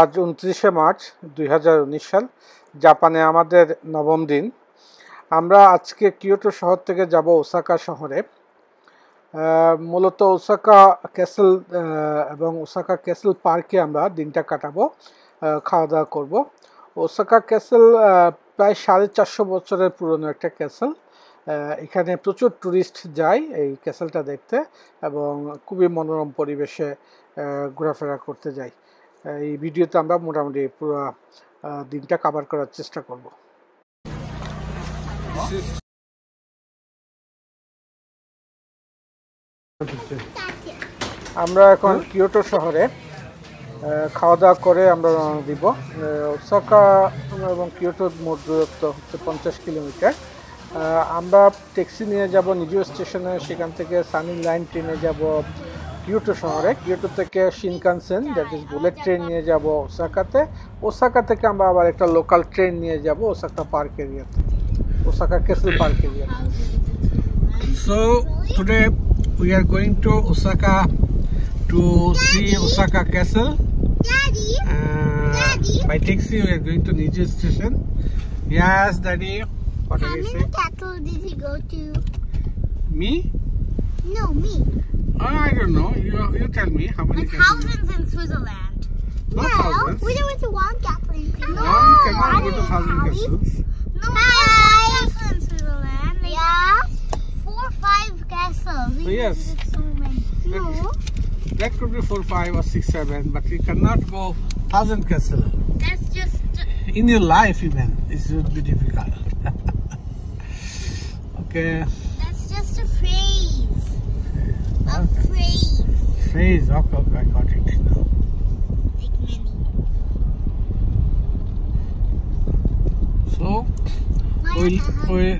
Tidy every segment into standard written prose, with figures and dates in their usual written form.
আজ 29শে মার্চ 2019 সাল, জাপানে আমাদের নবম দিন। আমরা আজকে কিয়োটো শহর থেকে যাব ওসাকা শহরে। মূলত ওসাকা ক্যাসেল এবং ওসাকা ক্যাসেল পার্কে আমরা দিনটা কাটাবো, খাওয়া দাওয়া করবো। ওসাকা ক্যাসেল প্রায় 450 বছরের পুরনো একটা ক্যাসেল। এখানে প্রচুর ট্যুরিস্ট যায় এই ক্যাসেলটা দেখতে এবং খুবই মনোরম পরিবেশে ঘোরাফেরা করতে যায়। এই ভিডিওতে আমরা মোটামুটি পুরো দিনটা কভার করার চেষ্টা করব। আমরা এখন কিয়োটো শহরে খাওয়া দাওয়া করে আমরা রওনা দিব। ওসাকা এবং কিয়োটোর মোট দূরত্ব হচ্ছে 50 কিলোমিটার। আমরা ট্যাক্সি নিয়ে যাব নিজো স্টেশনে, সেখান থেকে সানি লাইন ট্রেনে যাব কিয়োটো শহরে। কিয়োটো থেকে Shinkansen, that is bullet train, নিয়ে যাব ওসাকাতে। ওসাকা থেকে আমরা আবার একটা লোকাল ট্রেন নিয়ে যাব ওসাকা পার্ক এরিয়াতে, ওসাকা ক্যাসেল পার্ক এরিয়াতে। So today we are going to Osaka to see Osaka castle. By taxi we are going to Nijo station. Yes daddy, what did you say? How many castle did he go to? Me? No, me. I don't know. You tell me how many. Like thousands in Switzerland. Not thousands. We went to one castle. No, I cannot go to thousand castles. No, one castle in Switzerland. Yeah, 4 or 5 castles. We visited so many. No. That could be 4, 5, or 6, 7, but we cannot go 1000 castles. That's just in your life even. It would be difficult. Okay. That's just a phrase. A phrase. Phrase. Okay, okay, I got it now. Like many. So,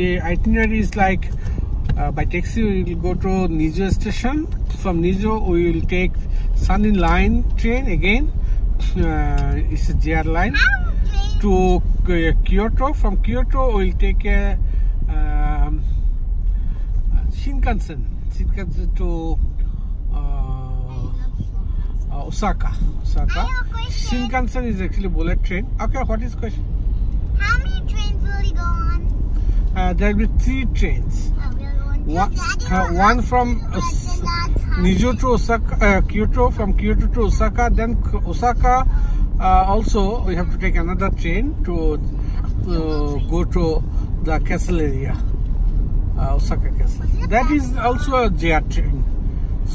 the itinerary is like by taxi we will go to Nijo station. From Nijo we will take Sunny Line train again. It's a JR line to Kyoto. From Kyoto we will take a Shinkansen to Osaka. Shinkansen is actually bullet train. Okay, what is question? How many trains will you go on? There will be 3 trains. Oh, one from Nijo to Osaka, Kyoto, from Kyoto to Osaka. Then Osaka also we have to take another train to go to the castle area, Osaka Castle. That is also a JR train.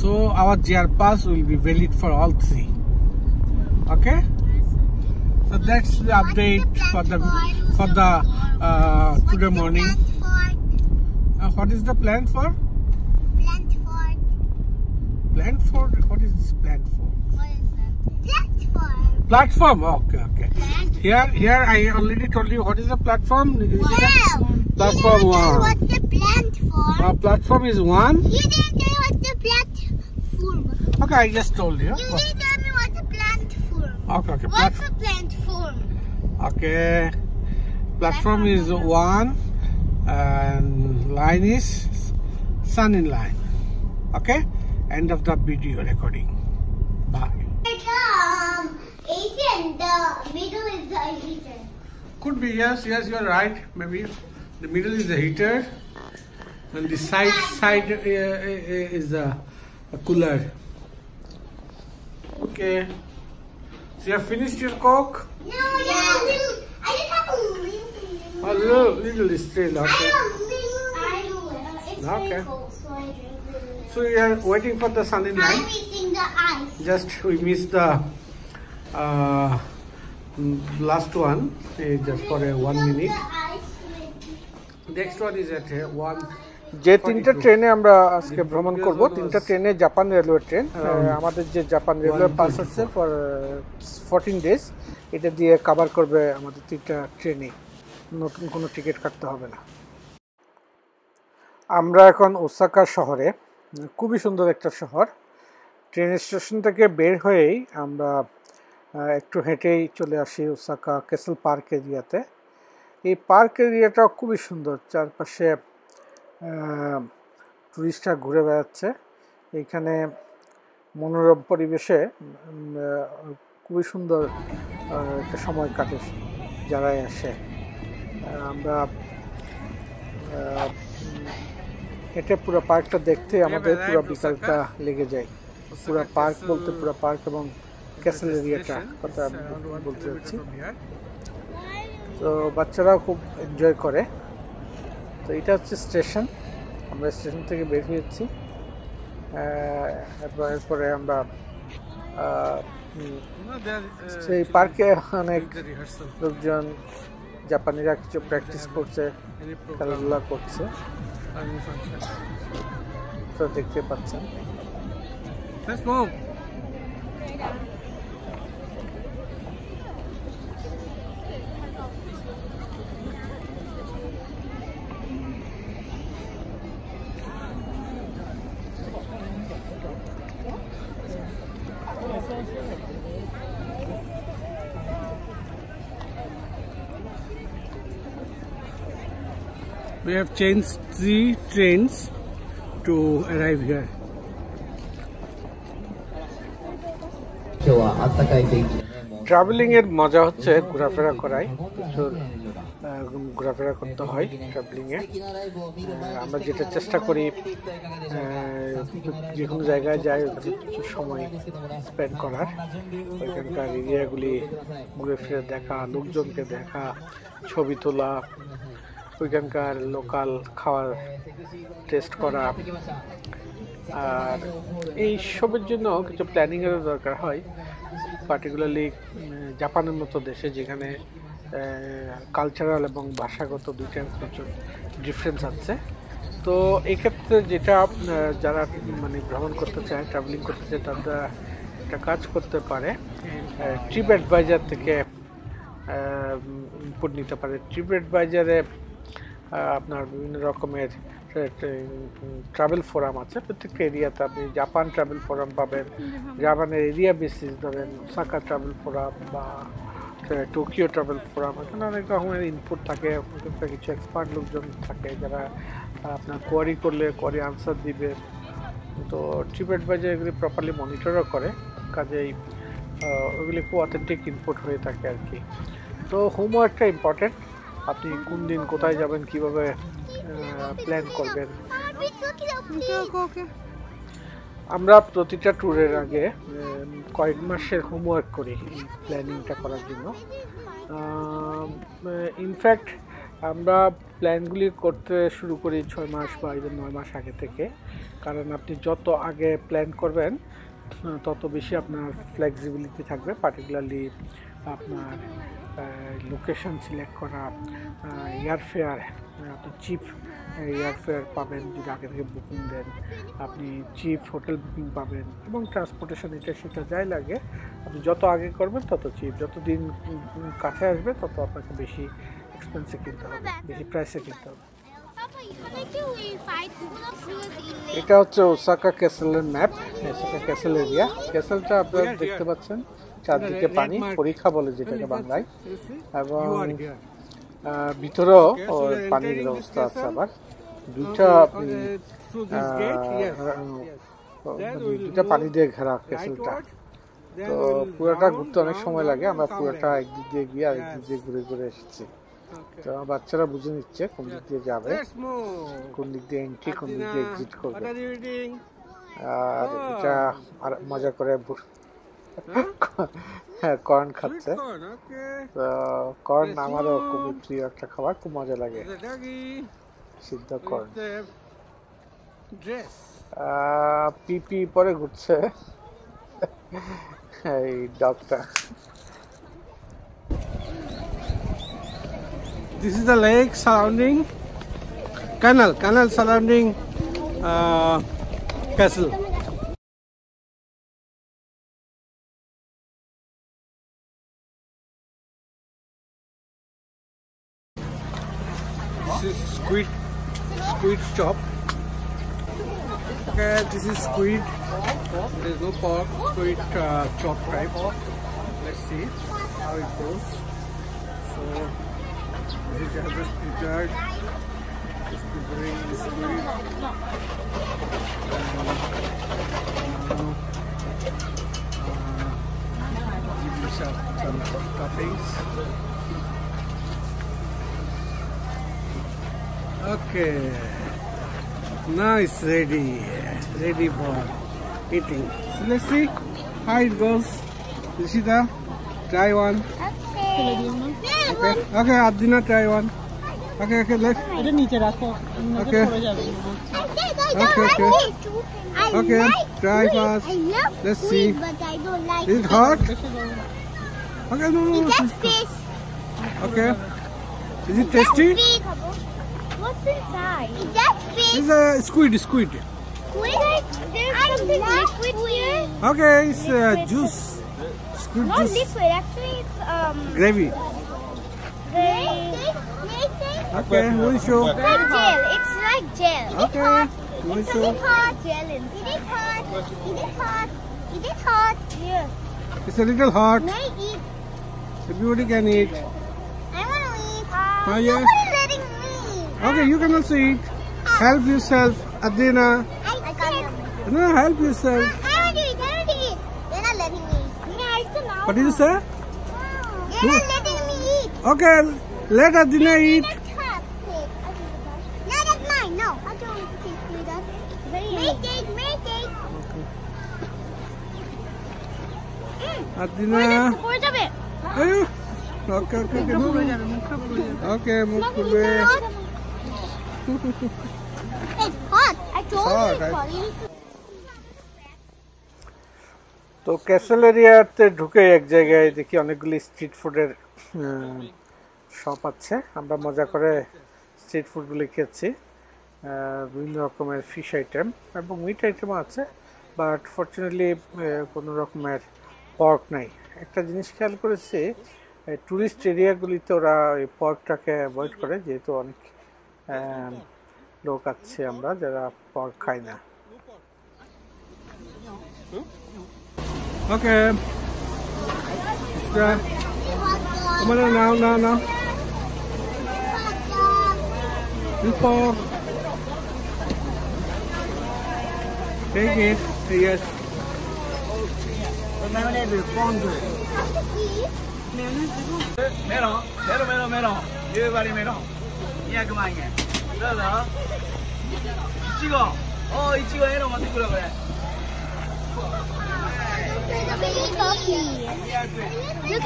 So our JR pass will be valid for all 3. Okay. So that's the update for the today morning. What is the plan for? Platform. What is this platform? What is that? Platform. Okay. Okay. Here I already told you what is the platform. Platform 1. What's the platform? Platform is 1. You didn't tell me what's the platform. Okay, I just told you. You didn't tell me what's the platform. Okay, okay. What's the platform? Okay. Platform is 1 and line is Sunny Line. Okay? End of the video recording. Bye. Asian, the middle is the heater. Could be, yes, you are right. Maybe the middle is the heater, and the side is a cooler. Okay. So you have finished your Coke? No, I just have a little. A little is still okay. Okay. Cold, so I drink little. So you are waiting for the Sunny Line. I'm missing the ice. Just we missed the. Last one is just for 1 minute. Next one is at 1. যে 3টা ট্রেনে আমরা আজকে ভ্রমণ করব, 3টা ট্রেনে Japan railway train. আমাদের যে জাপান রেলওয়ে পাস আছে ফর 14 ডেজ, এটা দিয়ে কভার করবে আমাদের 3টা ট্রেনে, নতুন কোনো টিকিট কাটতে হবে না। আমরা এখন ওসাকা শহরে, খুবই সুন্দর একটা শহর। ট্রেন স্টেশন থেকে বের হয়েই আমরা একটু হেঁটেই চলে আসি ওসাকা ক্যাসেল পার্ক এরিয়াতে। এই পার্ক এরিয়াটা খুবই সুন্দর, চারপাশে টুরিস্টরা ঘুরে বেড়াচ্ছে। এইখানে মনোরম পরিবেশে খুবই সুন্দর একটা সময় কাটে যারাই আসে আমরা এটা পুরো পার্কটা দেখতে আমাদের পুরো বিকালটা লেগে যায় পুরো পার্ক বলতে পুরো পার্ক এবং ক্যাসেল এরিয়াটা কথা বলতে যাচ্ছি তো বাচ্চারা খুব এনজয় করে তো এটা হচ্ছে স্টেশন আমরা স্টেশন থেকে বের হয়েছি এরপরে আমরা সেই পার্কে অনেক লোকজন জাপানিরা কিছু প্র্যাকটিস করছে খেলাধুলা করছে তো দেখতে পাচ্ছেন We have changed 3 trains to arrive here. Traveling এর মজা হচ্ছে ঘোরাফেরা করাই প্রচুর ঘোরাফেরা করতে হয় ট্রাভেলিং এ আমরা যেটা চেষ্টা করি যে কোনো জায়গায় যাই কিছু সময় স্পেন্ড করার ওইখানকার এরিয়াগুলি ঘুরে ফিরে দেখা লোকজনকে দেখা ছবি তোলা ওইখানকার লোকাল খাবার টেস্ট করা আর এইসবের জন্য কিছু প্ল্যানিংয়েরও দরকার হয় পার্টিকুলারলি জাপানের মতো দেশে যেখানে কালচারাল এবং ভাষাগত দুইটা প্রচুর ডিফারেন্স আছে তো এক্ষেত্রে যেটা যারা মানে ভ্রমণ করতে চায় ট্রাভেলিং করতে চায় তারা একটা কাজ করতে পারে ট্রিপ অ্যাডভাইজার থেকে ইনপুট নিতে পারে ট্রিপ অ্যাডভাইজারে আপনার বিভিন্ন রকমের ট্রাভেল ফোরাম আছে প্রত্যেকটা এরিয়াতে আপনি জাপান ট্রাভেল ফোরাম পাবেন জাপানের এরিয়া বেসিস ধরেন ওসাকা ট্রাভেল ফোরাম বা টোকিও ট্রাভেল ফোরাম এখানে অনেক রকমের ইনপুট থাকে ওখানকার কিছু এক্সপার্ট লোকজন থাকে যারা আপনার কোয়ারি করলে কোয়ারি আনসার দিবে তো ট্রিপ অ্যাডভাইজার এগুলি প্রপারলি মনিটরও করে কাজেই ওইগুলি খুব অথেন্টিক ইনপুট হয়ে থাকে আর কি তো হোমওয়ার্কটা ইম্পর্টেন্ট আপনি কোন দিন কোথায় যাবেন কিভাবে প্ল্যান করবেন আমরা প্রতিটা ট্যুরের আগে কয়েক মাসের হোমওয়ার্ক করি প্ল্যানিংটা করার জন্য ইনফ্যাক্ট আমরা প্ল্যানগুলি করতে শুরু করি 6 মাস বা 9 মাস আগে থেকে কারণ আপনি যত আগে প্ল্যান করবেন তত বেশি আপনার ফ্লেক্সিবিলিটি থাকবে পার্টিকুলারলি আপনার লোকেশন সিলেক্ট করা এয়ারফেয়ার আপনি চিপ এয়ারফেয়ার পাবেন যদি আগে থেকে বুকিং দেন আপনি চিপ হোটেল বুকিং পাবেন এবং ট্রান্সপোর্টেশন এটা সেটা যাই লাগে আপনি যত আগে করবেন তত চিপ যত দিন কাছে আসবে তত আপনাকে বেশি এক্সপেন্সে কিনতে হবে বেশি প্রাইসে কিনতে হবে এটা হচ্ছে ওসাকা ক্যাসেলের ম্যাপ ওসাকা ক্যাসেল এরিয়া ক্যাসেলটা আপনারা দেখতে পাচ্ছেন চারদিকে পানি পরীক্ষা বলে যেটাকে বাংলায় এবং ভিতরেও পানির ব্যবস্থা আছে আবার দুটা পানি দিয়ে ঘেরা ক্যাসেলটা তো পুরোটা ঘুরতে অনেক সময় লাগে আমরা পুরোটা একদিক দিয়ে গিয়ে আরেকদিক দিয়ে ঘুরে ঘুরে এসেছি তো বাচ্চারা বুঝে নিচ্ছে কোন দিক দিয়ে যাবে কোন দিক দিয়ে এন্ট্রি কোন দিক দিয়ে এক্সিট করবে আর এটা মজা করে কর্ন খাচ্ছে তো কর্ন আমারও খুবই প্রিয় একটা খাবার খুব মজা লাগে সিদ্ধ কর্ন পিপি পরে ঘুরছে এই ডগটা This is the lake surrounding canal surrounding castle. This is squid shop. Okay, this is squid. There is no pork. Squid chop type. Let's see how it goes. So. This is just prepared. It's preparing the squid. Now, some toppings. Okay, now it's ready for eating. So let's see how it goes. Rishita, try one. Okay. Okay, Abdina, try one. Okay, let's. Okay. Okay, like try fast. I love let's food, see. But I don't like is it hot? Okay, no. It's just fish. Okay. Is it tasty? What's inside? It's just fish. It's a squid. There's some liquid here. Okay, it's juice. Squid not juice. Liquid, actually it's gravy. Okay, we'll show. It's like gel. Okay. It's a bit hot. Is it hot? Yeah. It's a little hot. May eat. The beauty can eat. I want to eat. Nobody letting me. Okay, you can also eat. Help yourself, Adina. I can't. No, help yourself. I want to eat. They're not letting me eat. Yeah, it's a now. What did you say? They're not letting me eat. Okay, let Adina eat. Adina. Okay, it's hot. I told you. তো castle এরিয়াতে ঢুকে এক জায়গায় দেখি অনেকগুলি street ফুডের shop আছে। আমরা মজা করে স্ট্রিট ফুডগুলি খেয়েছি। বিভিন্ন রকমের ফিশ আইটেম এবং মিট আইটেম আছে, বাট ফর্চুনেটলি কোনো রকমের পর্ক নাই। একটা জিনিস খেয়াল করেছি, ট্যুরিস্ট এরিয়াগুলিতে ওরা এই পর্কটাকে অ্যাভয়েড করে, যেহেতু অনেক লোক আছে আমরা যারা পর্ক খাই না। Okay, now pork. Take it, yes. Look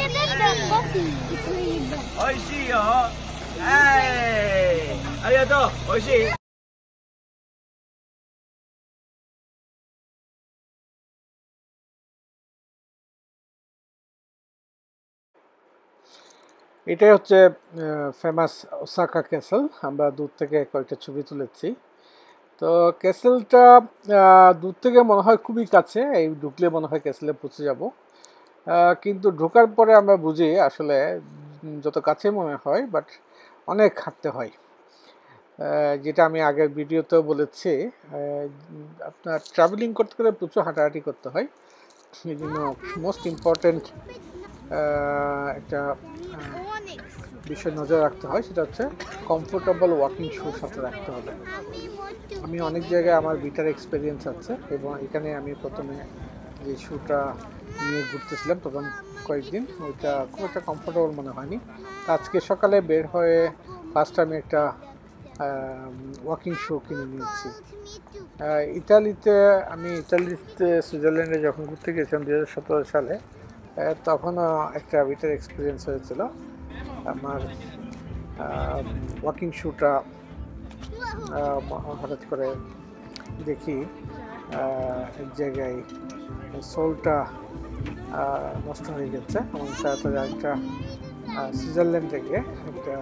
at that coffee. Oishii yo. Hey, arigatou. Oishii. এটাই হচ্ছে ফেমাস ওসাকা ক্যাসেল। আমরা দূর থেকে কয়েকটা ছবি তুলেছি। তো ক্যাসেলটা দূর থেকে মনে হয় খুবই কাছে, এই ঢুকলে মনে হয় ক্যাসেলে পৌঁছে যাব, কিন্তু ঢোকার পরে আমরা বুঝি আসলে যত কাছে মনে হয় বাট অনেক হাঁটতে হয়, যেটা আমি আগের ভিডিওতেও বলেছি। আপনার ট্রাভেলিং করতে গেলে প্রচুর হাঁটাহাঁটি করতে হয়, এই জন্য মোস্ট ইম্পর্টেন্ট একটা বিষয় নজর রাখতে হয়, সেটা হচ্ছে কমফোর্টেবল ওয়াকিং শুর সাথে রাখতে হবে। আমি অনেক জায়গায় আমার বিটার এক্সপিরিয়েন্স আছে, এবং এখানে আমি প্রথমে যে শুটা নিয়ে ঘুরতেছিলাম প্রথম কয়েকদিন, ওইটা খুব একটা কমফোর্টেবল মনে হয়নি। আজকে সকালে বের হয়ে ফার্স্ট আমি একটা ওয়াকিং শু কিনে নিয়েছি। ইতালিতে সুইজারল্যান্ডে যখন ঘুরতে গেছিলাম 2017 সালে, তখনও একটা বিটার এক্সপিরিয়েন্স হয়েছিল। আমার ওয়াকিং শুটা হঠাৎ করে দেখি এক জায়গায় সোলটা নষ্ট হয়ে গেছে, এবং তারপরে একটা সুইজারল্যান্ড থেকে একটা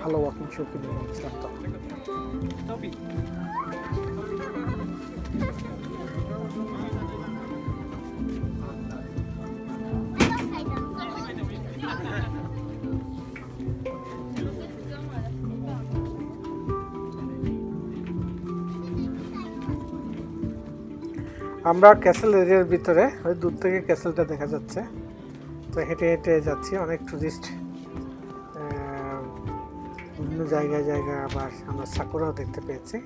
ভালো ওয়াকিং শু কিনে নিয়েছিলাম তখন। আমরা ক্যাসেল এরিয়ার ভিতরে, ওই দূর থেকে ক্যাসেলটা দেখা যাচ্ছে, তো হেঁটে হেঁটে যাচ্ছি। অনেক টুরিস্ট বিভিন্ন জায়গায়, আবার আমরা সাকুরাও দেখতে পেয়েছি।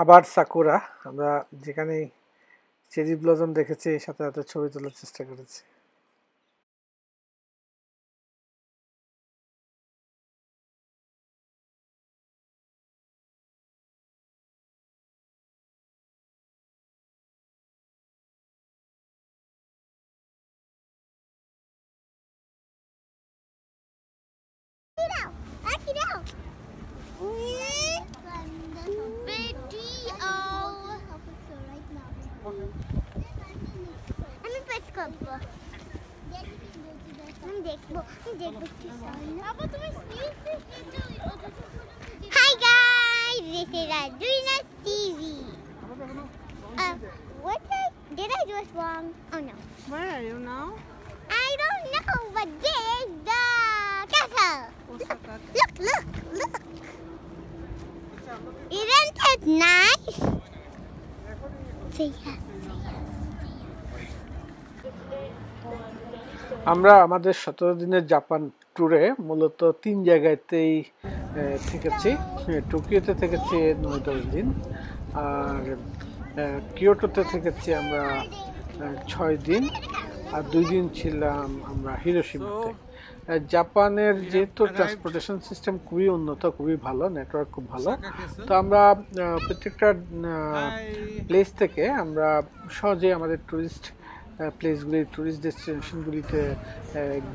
আবার সাকুরা আমরা যেখানে চেরি ব্লসম দেখেছি সাথে সাথে ছবি তোলার চেষ্টা করেছি Hi guys, this is Adrina's TV. Did I do it wrong? Oh no. Where are you now? I don't know, but there's the castle. Look. Isn't it nice? Say yes. আমরা আমাদের 17 দিনের জাপান ট্যুরে মূলত তিন জায়গায়তেই থেকেছি টোকিওতে থেকেছি 9-10 দিন আর কিয়োটোতে থেকেছি আমরা 6 দিন আর 2 দিন ছিলাম আমরা হিরোশিমাতে জাপানের যেহেতু ট্রান্সপোর্টেশন সিস্টেম খুবই উন্নত খুবই ভালো নেটওয়ার্ক খুব ভালো তো আমরা প্রত্যেকটা প্লেস থেকে আমরা সহজে আমাদের tourist place guli tourist destination guli te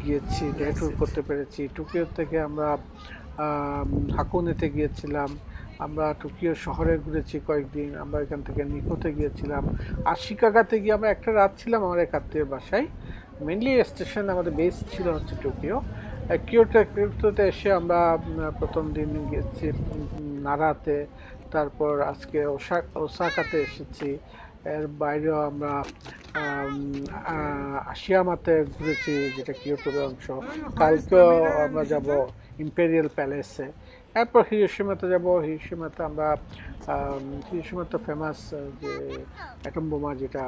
giyechi day tour korte perechi Tokyo theke amra Hakone te giyechilam amra Tokyo shohore ghurechi koyekdin amra ekhan theke Nikko te giyechilam Ashikaga te giye amra ekta raat chilam amar ek attir bashay mainly station amader base chilo hocche Tokyo Kyoto te eshe amra prothom din giyechi Narate tarpor ajke Osaka te eshechi বাইরে আমরা আশিয়ামাতে ঘুরেছি যেটা কিয়োটোর অংশ কালকে আমরা যাব imperial প্যালেসে এরপর হিরোশিমাতে যাব হিরোশিমাতে আমরা হিরোশিমাতে ফেমাস যে অ্যাটম বোমা যেটা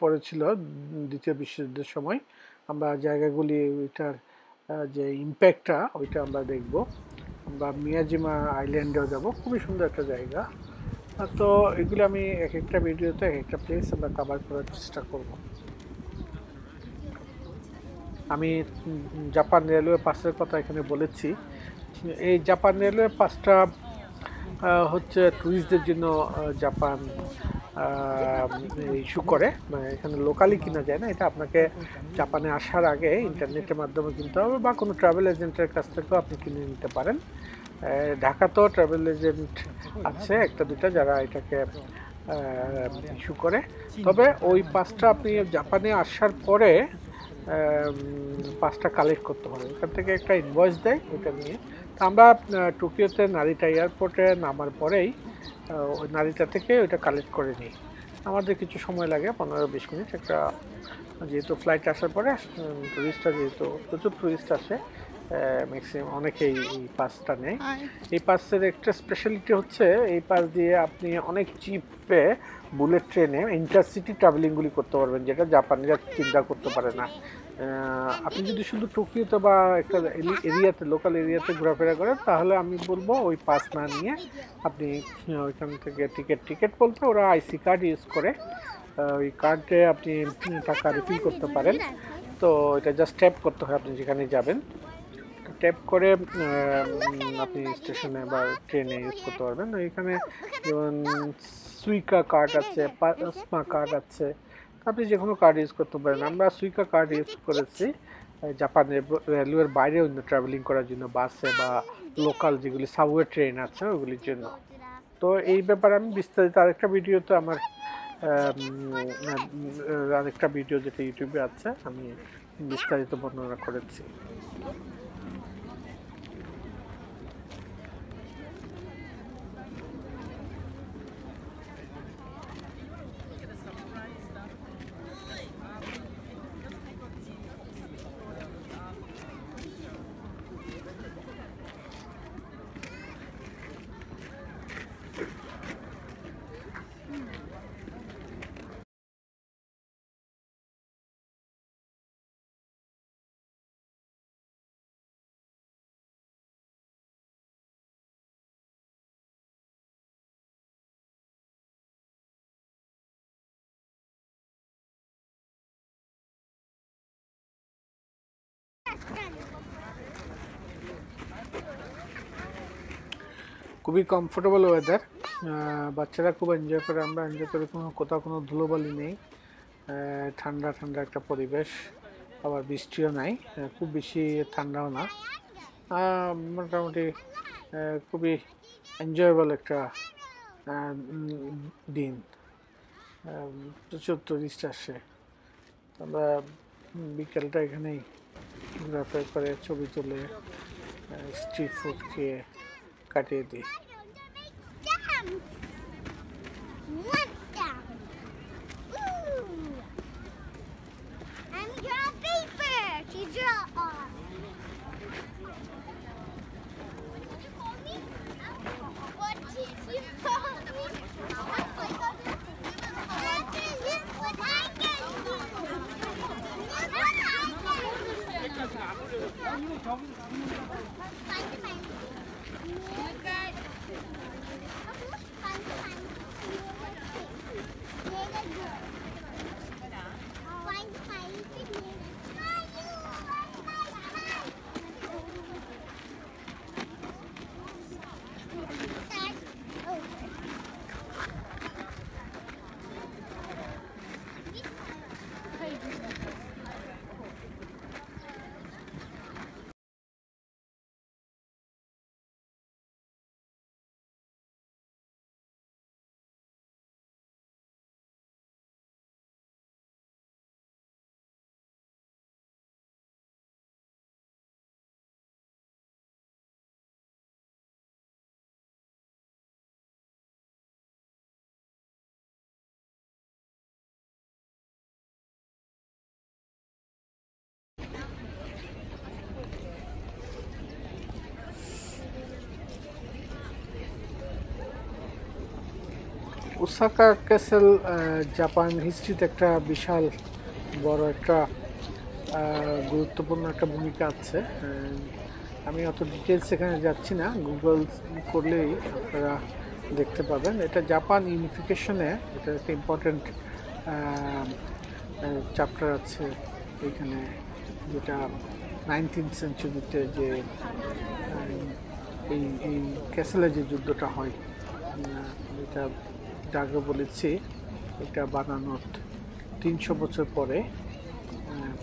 পড়েছিল দ্বিতীয় বিশ্বযুদ্ধের সময় আমরা জায়গাগুলি ওইটার যে ইম্প্যাক্টটা ওইটা আমরা দেখব আমরা মিয়াজিমা আইল্যান্ডেও যাব খুবই সুন্দর একটা জায়গা তো এগুলো আমি এক একটা ভিডিওতে এক একটা প্লেস আমরা কভার করার চেষ্টা করব আমি জাপান রেলওয়ে পাসের কথা এখানে বলেছি এই জাপান রেলওয়ে পাসটা হচ্ছে টুরিস্টদের জন্য জাপান ইস্যু করে মানে এখানে লোকালি কিনা যায় না এটা আপনাকে জাপানে আসার আগে ইন্টারনেটের মাধ্যমে কিনতে হবে বা কোনো ট্রাভেল এজেন্টের কাছ থেকেও আপনি কিনে নিতে পারেন ঢাকা তো ট্রাভেল এজেন্ট আছে একটা দুটো যারা এটাকে ইস্যু করে তবে ওই পাসটা আপনি জাপানে আসার পরে পাসটা কালেক্ট করতে হবে ওখান থেকে একটা ইনভয়েস দেয় ওটা নিয়ে আমরা টোকিওতে নারিটা এয়ারপোর্টে নামার পরেই ওই নারিটা থেকে ওটা কালেক্ট করে নিই আমাদের কিছু সময় লাগে 15-20 মিনিট একটা যেহেতু ফ্লাইট আসার পরে টুরিস্টরা যেহেতু প্রচুর টুরিস্ট আসে ম্যাক্সিমাম অনেকেই এই পাসটা নেয় এই পাসের একটা স্পেশালিটি হচ্ছে এই পাস দিয়ে আপনি অনেক চিপে বুলেট ট্রেনে ইন্টারসিটি ট্রাভেলিংগুলি করতে পারবেন যেটা জাপানিরা চিন্তা করতে পারে না আপনি যদি শুধু টোকিওতে বা একটা এরিয়াতে লোকাল এরিয়াতে ঘোরাফেরা করেন তাহলে আমি বলবো ওই পাস না নিয়ে আপনি ওইখান থেকে টিকিট বলতে ওরা আইসি কার্ড ইউজ করে ওই কার্ডে আপনি টাকা রিফিল করতে পারেন তো এটা জাস্ট ট্যাপ করতে হয় আপনি যেখানে যাবেন ট্যাপ করে আপনি স্টেশনে বা ট্রেনে ইউজ করতে পারবেন এখানে যেমন সুইকা কার্ড আছে পাসমা কার্ড আছে আপনি যে কোনো কার্ড ইউজ করতে পারেন আমরা সুইকা কার্ড ইউজ করেছি জাপান রেলওয়ের বাইরে অন্য ট্রাভেলিং করার জন্য বাসে বা লোকাল যেগুলি সাবওয়ে ট্রেন আছে ওগুলির জন্য তো এই ব্যাপারে আমি বিস্তারিত আরেকটা ভিডিও তো আমার আরেকটা ভিডিও যেটা ইউটিউবে আছে আমি বিস্তারিত বর্ণনা করেছি খুবই কমফোর্টেবল ওয়েদার বাচ্চারা খুব এনজয় করে আমরা এনজয় করে কোনো ধুলোবালি নেই ঠান্ডা ঠান্ডা একটা পরিবেশ আবার বৃষ্টিও নাই খুব বেশি ঠান্ডাও না মোটামুটি খুবই এনজয়েবল একটা দিন প্রচুর টুরিস্ট আসে আমরা বিকেলটা এখানেই ঘোরাফেরা করে ছবি তুলে স্ট্রিট ফুড খেয়ে কাটিয়ে দিই Osaka Castle, Japan history একটা বিশাল বড় একটা গুরুত্বপূর্ণ একটা ভূমিকা আছে আমি অত ডিটেইলস এখানে যাচ্ছি না গুগল করলেই আপনারা দেখতে পাবেন এটা জাপান ইউনিফিকেশনে এটা একটা ইম্পর্টেন্ট চ্যাপ্টার আছে এখানে যেটা 19th সেঞ্চুরিতে যে এই ক্যাসেলে যে যুদ্ধটা হয় এটা আগে বলেছি এটা বানানোর 300 বছর পরে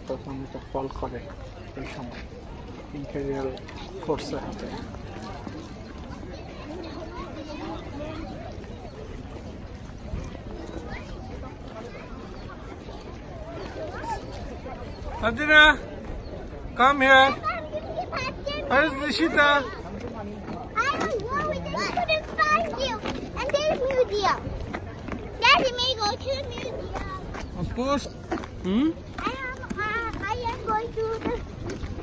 প্রথম এটা ফল করে এই সময় ইম্পেরিয়াল ফোর্সে হাতে আদিরা কাম হিয়ার আজ Nishita I am going to the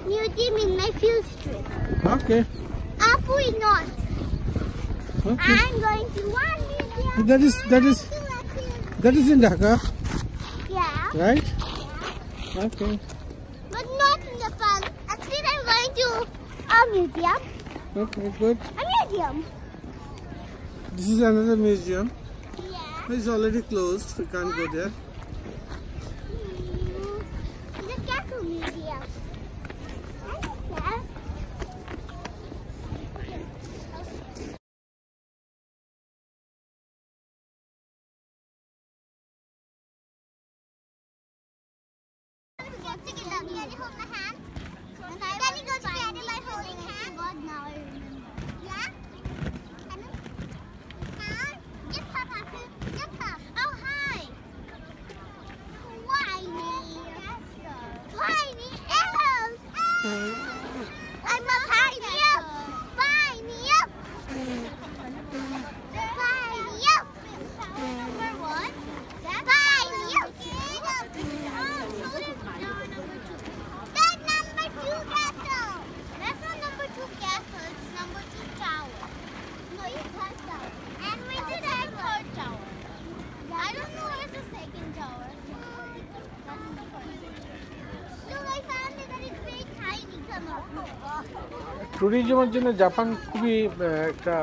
museum in my field trip. Okay. Hopefully not. Okay. I am going to one museum. That is in Dhaka. Yeah. Right? Yeah. Okay. But not in the park. Actually, I am going to a museum. Okay, good. A museum. This is another museum. Yeah. It's already closed. We can't go there. ট্যুরিজমের জন্য Japan খুবই একটা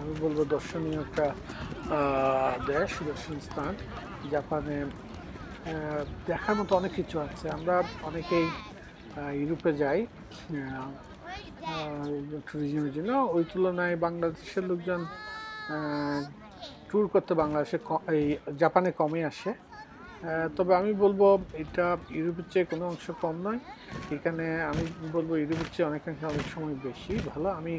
আমি বলবো দর্শনীয় একটা দেশ দর্শনীয় স্থান জাপানে দেখার মতো অনেক কিছু আছে আমরা অনেকেই ইউরোপে যাই রিজনে জন্য ওই তুলনায় বাংলাদেশের লোকজন ট্যুর করতে বাংলাদেশে এই জাপানে কমই আসে তবে আমি বলবো এটা ইউরোপের চেয়ে কোনো অংশ কম নয় এখানে আমি বলবো ইউরোপের চেয়ে অনেক সময় বেশি ভালো আমি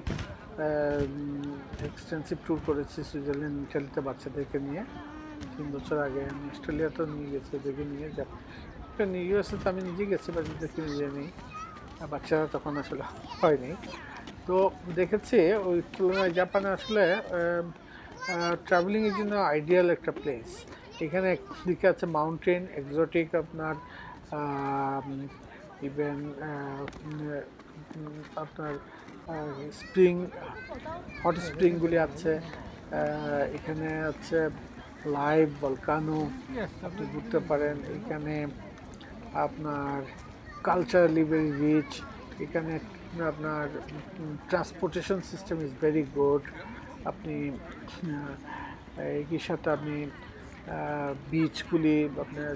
এক্সটেন্সিভ ট্যুর করেছি সুইজারল্যান্ড ইতালিতে বাচ্চাদেরকে নিয়ে 3 বছর আগে আমি অস্ট্রেলিয়াতে নিয়ে গেছি দেখে নিয়ে জাপান ইউএসএ তো আমি নিজে গেছি বাট দেখে নিয়ে যাইনি বাচ্চারা তখন আসলে হয়নি তো দেখেছি ওই তুলনায় জাপানে আসলে ট্রাভেলিং এর জন্য আইডিয়াল একটা প্লেস এখানে দিকে আছে মাউন্টেন এক্সোটিক আপনার ইভেন আপনার স্প্রিং হট স্প্রিং গুলি আছে এখানে আছে লাইভ ভলকানো আপনি ঘুরতে পারেন এখানে আপনার কালচারালি ভেরি রিচ এখানে আপনার transportation system is very good আপনি একই সাথে আপনি বিচগুলি আপনার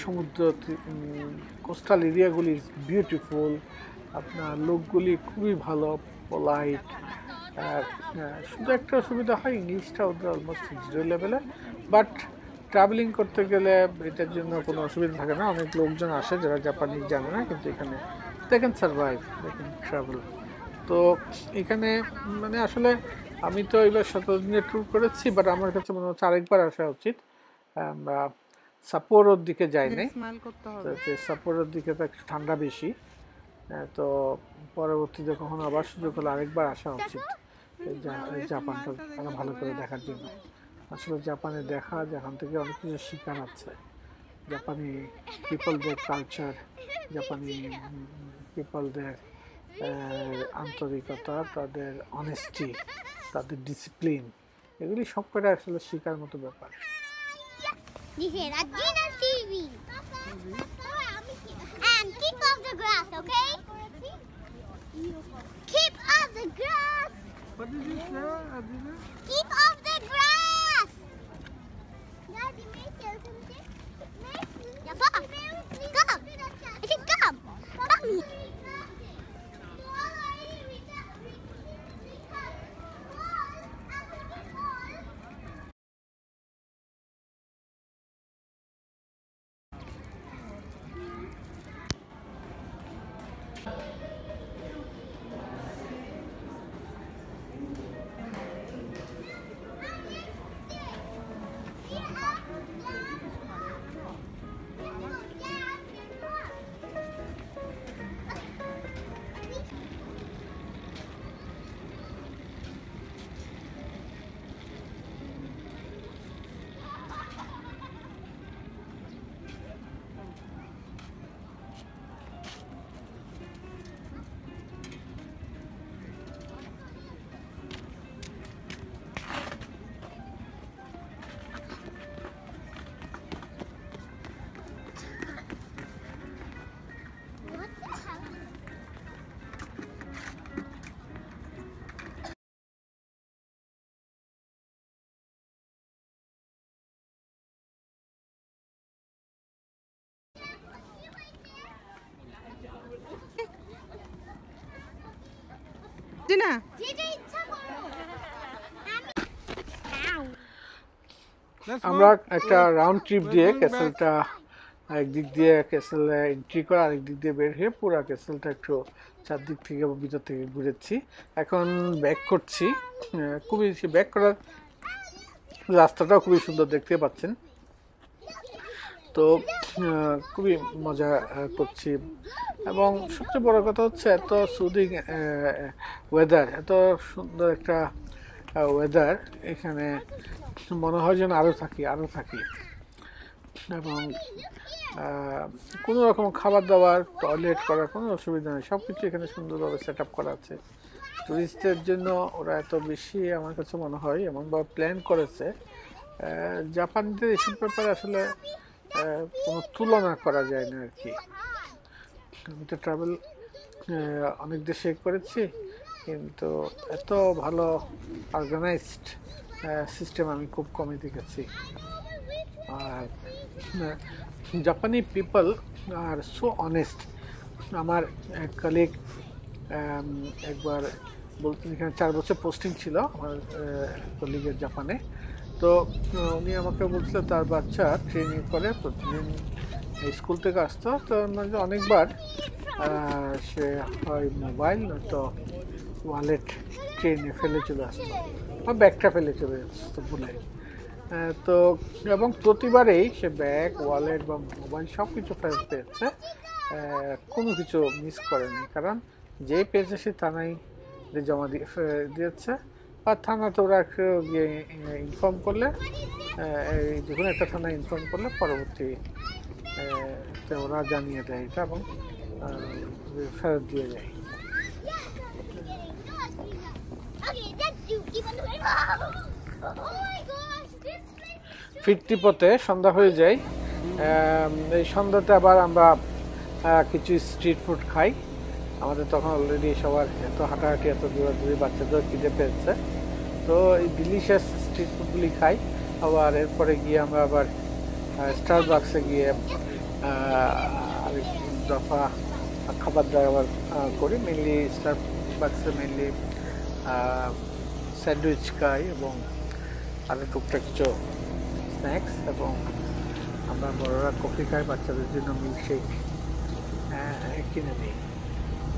সমুদ্র কোস্টাল এরিয়াগুলি ইজ বিউটিফুল আপনার লোকগুলি খুবই ভালো পোলাইট শুধু একটা অসুবিধা হয় ইংলিশটা ওদের অলমোস্ট জিরো লেভেলে বাট ট্রাভেলিং করতে গেলে এটার জন্য কোনো অসুবিধা থাকে না অনেক লোকজন আসে যারা জাপানি জানে না কিন্তু এখানে they can survive they can travel তো এখানে মানে আসলে আমি তো এবার 17 দিনের ট্যুর করেছি বাট আমার কাছে মনে হচ্ছে আরেকবার আসা উচিত আমরা সাপোরোর দিকে যাই নাই সাপোরোর দিকে তো ঠান্ডা বেশি তো পরবর্তীতে কখনো আবার সুযোগ হলে আরেকবার আসা উচিত জাপানটা ভালো করে দেখার জন্য আসলে জাপানে দেখা যেখান থেকে অনেক কিছু শেখার আছে জাপানি পিপলদের কালচার জাপানি পিপলদের আন্তরিকতা তাদের অনেস্টি তাদের ডিসিপ্লিন এগুলি সব কটা আসলে শেখার মতো ব্যাপার Daddy, make it. Come. Come. I said come. Come. Dinner. আমরা একটা রাউন্ড ট্রিপ দিয়ে ক্যাসেলটা একদিক দিয়ে ক্যাসেলে এন্ট্রি করে আরেক দিক দিয়ে বের হয়ে পুরো ক্যাসেলটা একটু চারদিক থেকে ভিতর থেকে ঘুরেছি এখন ব্যাক করছি খুবই ব্যাক করার রাস্তাটাও খুবই সুন্দর দেখতে পাচ্ছেন তো খুবই মজা করছি এবং সবচেয়ে বড় কথা হচ্ছে এত সুদিং ওয়েদার এত সুন্দর একটা ওয়েদার এখানে মনে হয় যেন আরও থাকি এবং কোনো রকম খাবার দাবার টয়লেট করার কোনো অসুবিধা নেই সব কিছু এখানে সুন্দরভাবে সেট আপ করা আছে টুরিস্টদের জন্য ওরা এত বেশি আমার কাছে মনে হয় এমনভাবে প্ল্যান করেছে জাপানিদের এসব ব্যাপারে আসলে কোনো তুলনা করা যায় না আর কি আমি তো ট্রাভেল অনেক দেশে করেছি কিন্তু এত ভালো অর্গানাইজড সিস্টেম আমি খুব কমই দেখেছি আর জাপানি পিপল আর সো অনেস্ট আমার এক কলিগ একবার বলতেন এখানে 4 বছর পোস্টিং ছিল আমার কলিগের জাপানে তো উনি আমাকে বলছিল তার বাচ্চা ট্রেনিং করে প্রতিদিন স্কুল থেকে আসতো তো মানে অনেকবার সে হয় মোবাইল নয়তো ওয়ালেট ট্রেনে ফেলে চলে আসতো বা ব্যাগটা ফেলে চলে আসতো বলে তো এবং প্রতিবারেই সে ব্যাগ ওয়ালেট বা মোবাইল সব কিছু ফেরত পেয়েছে কোনো কিছু মিস করেনি কারণ যেই পেয়েছে সে থানায় জমা দিয়ে দিয়েছে আর থানা তো ওরা গিয়ে ইনফর্ম করলে যে কোনো একটা থানায় ইনফর্ম করলে পরবর্তী ওরা জানিয়ে দেয় এটা এবং ফেরত দিয়ে যায় ফিরতি পথে সন্ধ্যা হয়ে যায় এই সন্ধ্যাতে আবার আমরা কিছু স্ট্রিট ফুড খাই আমাদের তখন অলরেডি সবার এত হাঁটাহাঁটি এত দূরাদূরি বাচ্চাদের খিদে পেয়েছে তো এই ডিলিশিয়াস স্ট্রিট ফুডগুলি খাই আবার এরপরে গিয়ে আমরা আবার স্টারবাক্সে গিয়ে আরেক দফা খাবার দাবার করি মেনলি স্টারবাক্সে মেনলি স্যান্ডউইচ খাই এবং আরও টুকটাক কিছু স্ন্যাক্স এবং আমরা বড়রা কফি খাই বাচ্চাদের জন্য মিল্কশেক কিনে নিই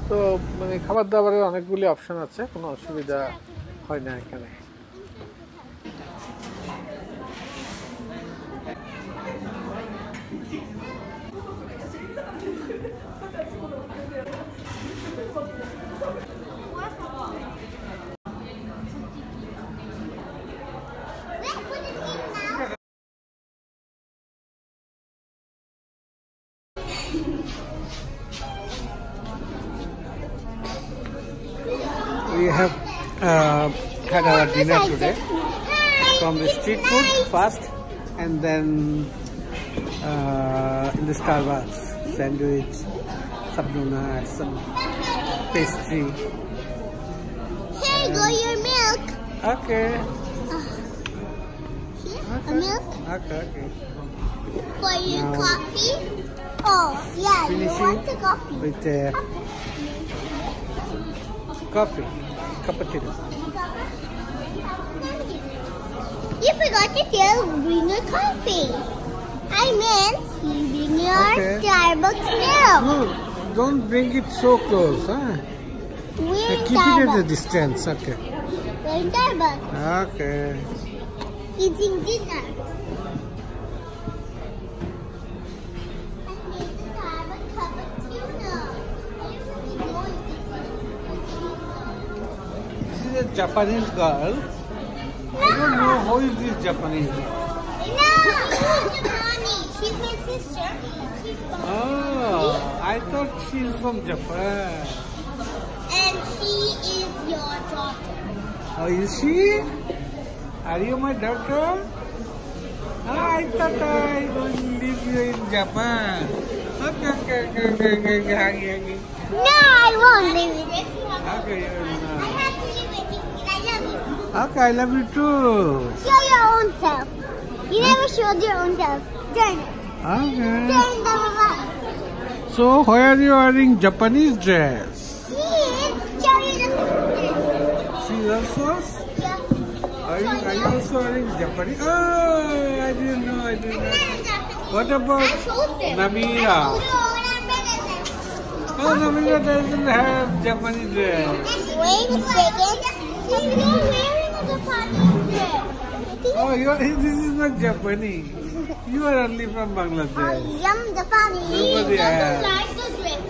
তো মানে খাবার দাবারের অনেকগুলি অপশন আছে কোনো অসুবিধা হয় না এখানে We have had our dinner today from the street food first and then in the Starbucks sandwich, some donuts, some pastry. Here, go your milk. Okay. Here, okay. A milk. Okay, okay. For your now, coffee. Oh, yeah, you want the coffee. With coffee. Cup of tea. You forgot to tell bring your coffee. I meant you bring your Starbucks milk. No, don't bring it so close, huh? We're keep Starbucks. It at a distance, okay. We're in Starbucks. Okay. Eating dinner. Japanese girl. No. I don't know how is this Japanese girl. No, she's Japanese. She's my sister. She's from Japan. I thought she's from Japan. And she is your daughter. Oh, is she? Are you my daughter? Ah, I thought I would leave you in Japan. Okay, okay, okay, okay, okay, okay, okay. No, I won't leave you. Okay, you will not. I have to leave it. Okay, I love you too. Show your own self. You never showed your own self. Turn it. Okay. Turn them around. So, why are you wearing Japanese dress? She is showing us. She loves us? Yeah. Are you also wearing Japanese? Oh, I didn't know. I didn't know. What about Namira? Oh, Namira doesn't have Japanese dress. Wait a second. She's not wearing a Japanese dress. Oh, this is not Japanese. You are only from Bangladesh. I am Japanese. Nobody doesn't like the dress.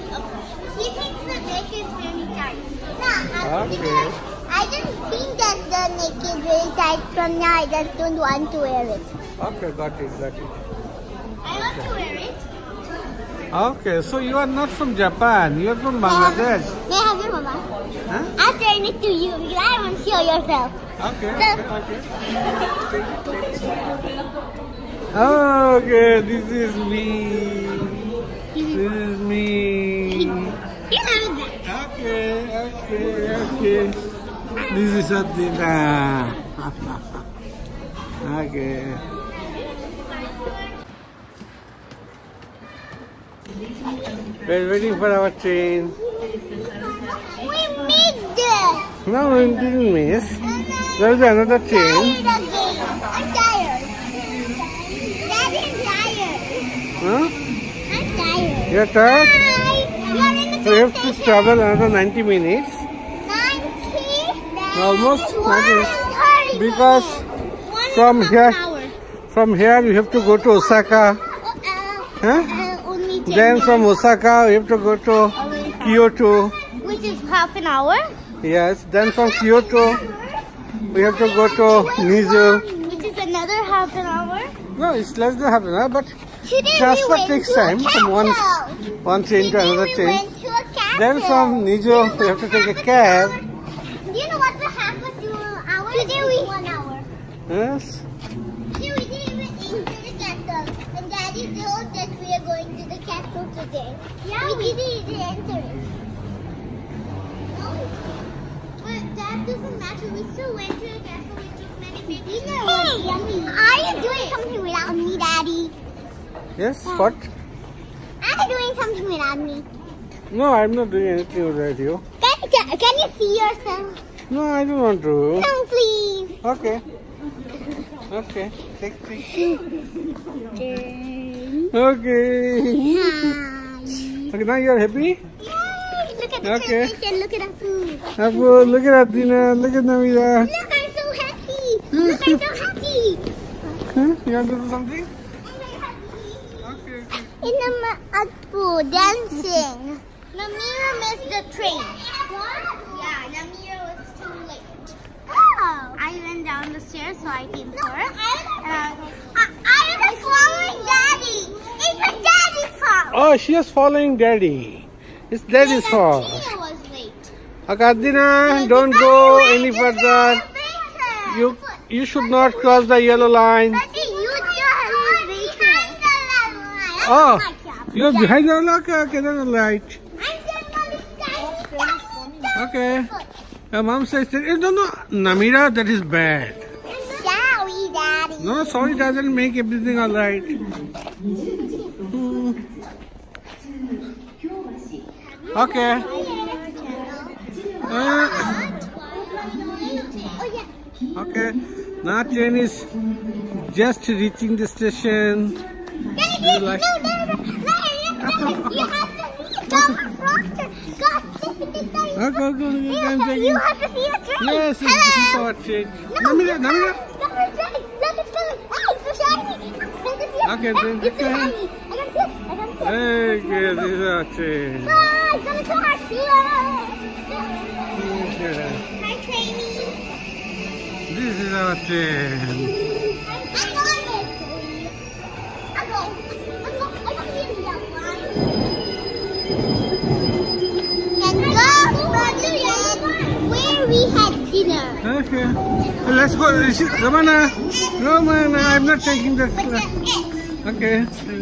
She thinks the neck is very tight. Nah, okay. I don't think that the neck is very tight from now. I just don't want to wear it. Okay, got it, got it. I want to wear it. Okay, so you are not from Japan. You are from Bangladesh. May I have your mama? Huh? I'll turn it to you because I want to show yourself. Okay, so, okay, okay. Oh, okay, this is me. This is me. You know that. Okay, okay, okay. This is something. Okay. We're waiting for our train. We missed it. No, we didn't miss. There's another train. I'm tired. Daddy's tired. Huh? I'm tired. You're tired? So you have to travel another 90 minutes. 90? Almost 90. Because from here you have to go to Osaka. Then from Osaka you have to go to Kyoto. Which is half an hour? Yes. Then from Kyoto we have to go to Nijo. Which is another half an hour? No, it's less than half an hour, but transfer takes time from one train to another train. Then from Nijo we have to take a cab. Do you know what will happen to hours? Today we 1 hour. Yes. Daddy told that we are going to the castle today. Yeah, we didn't enter it. No. But that doesn't matter. We still went to the castle. We took many pictures. Hey, are you doing something without me, Daddy? Yes, what? Are you doing something without me? No, I'm not doing anything without you. Can you see yourself? No, I don't want to. Come, please. Okay. Okay, take picture. Okay. Okay, now you are happy? Yay! Look at the translation, look at our food. Apple, look at our dinner, look at Namira. Look, I'm so happy! Look, I'm so happy! Huh? You want to do something? I'm very happy. Okay, okay. In the Apple, dancing. Namira missed the train. What? Yeah, Namira was too late. Oh. I went down the stairs, so I came first. I was following Daddy. It was Daddy's fault. Oh, she was following Daddy. It's Daddy's fault. Tina was late. Akadina, don't go any further. You should not cross the yellow line. Daddy, you're behind the lock. Okay, that's right. Okay. Your mom says, no, Namira, that is bad. Sorry, Daddy. No, sorry doesn't make everything all right. Okay. Okay. Now train is just reaching the station. You have to see the train. Yes, this is our train. Namira, Namira. It's so shiny. Okay, then. It's so shiny. Okay, this is our train. Bye, come to our train. Hi, trainee. This is our train. Okay. Let's go. Romana, I'm not taking the... Okay.